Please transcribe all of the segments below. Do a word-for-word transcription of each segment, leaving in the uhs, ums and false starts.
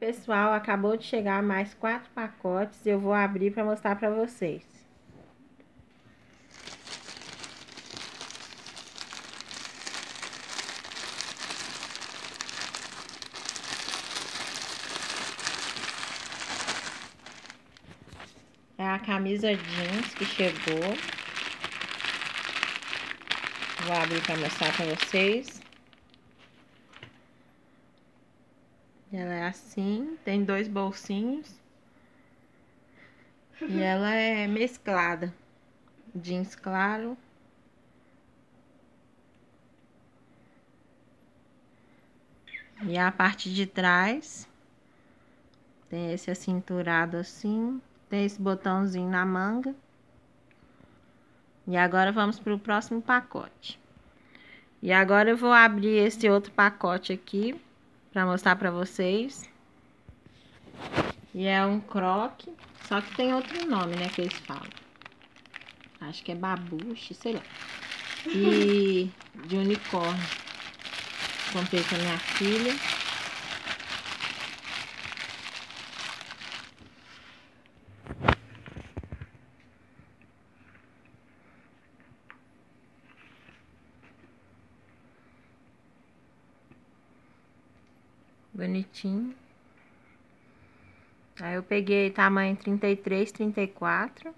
Pessoal, acabou de chegar mais quatro pacotes, eu vou abrir para mostrar para vocês. É a camisa jeans que chegou. Vou abrir para mostrar para vocês. Ela é assim, tem dois bolsinhos e ela é mesclada, jeans claro e a parte de trás tem esse acinturado assim, tem esse botãozinho na manga. E agora vamos para o próximo pacote. E agora eu vou abrir esse outro pacote aqui pra mostrar pra vocês. E é um croque, só que tem outro nome, né, que eles falam. Acho que é babuche, sei lá. E de unicórnio. Comprei pra minha filha. Bonitinho. Aí eu peguei tamanho trinta e três, trinta e quatro.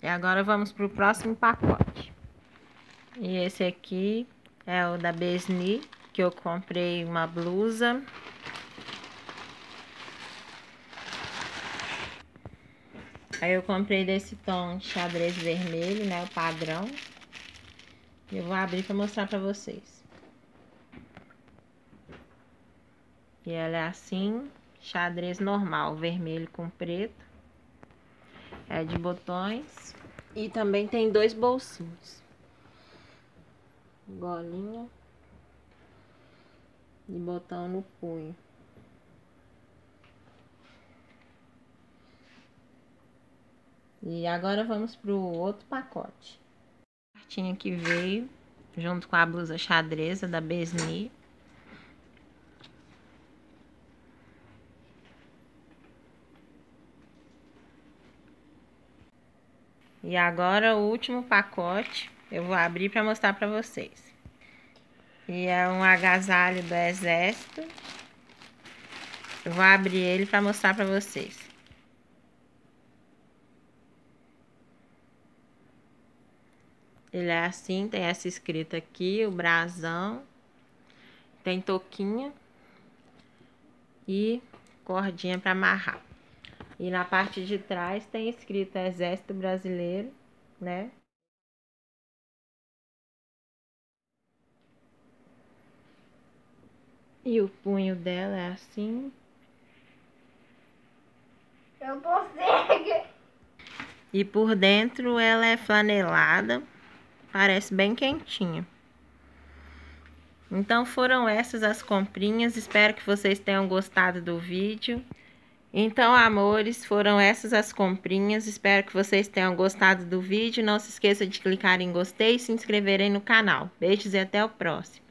E agora vamos pro próximo pacote. E esse aqui é o da Besnir, que eu comprei uma blusa. Aí eu comprei desse tom de xadrez vermelho, né, o padrão. E eu vou abrir para mostrar para vocês. E ela é assim, xadrez normal, vermelho com preto. É de botões e também tem dois bolsinhos. Golinha e botão no punho. E agora vamos pro outro pacote. A cartinha que veio junto com a blusa xadrez da Besnir. E agora o último pacote eu vou abrir para mostrar para vocês. E é um agasalho do exército. Eu vou abrir ele para mostrar para vocês. Ele é assim, tem essa escrita aqui, o brasão, tem touquinha e cordinha para amarrar. E na parte de trás tem escrito Exército Brasileiro, né? E o punho dela é assim. Eu consigo! E por dentro ela é flanelada. Parece bem quentinha. Então foram essas as comprinhas. Espero que vocês tenham gostado do vídeo. Então, amores, foram essas as comprinhas. Espero que vocês tenham gostado do vídeo. Não se esqueça de clicar em gostei e se inscreverem no canal. Beijos e até o próximo.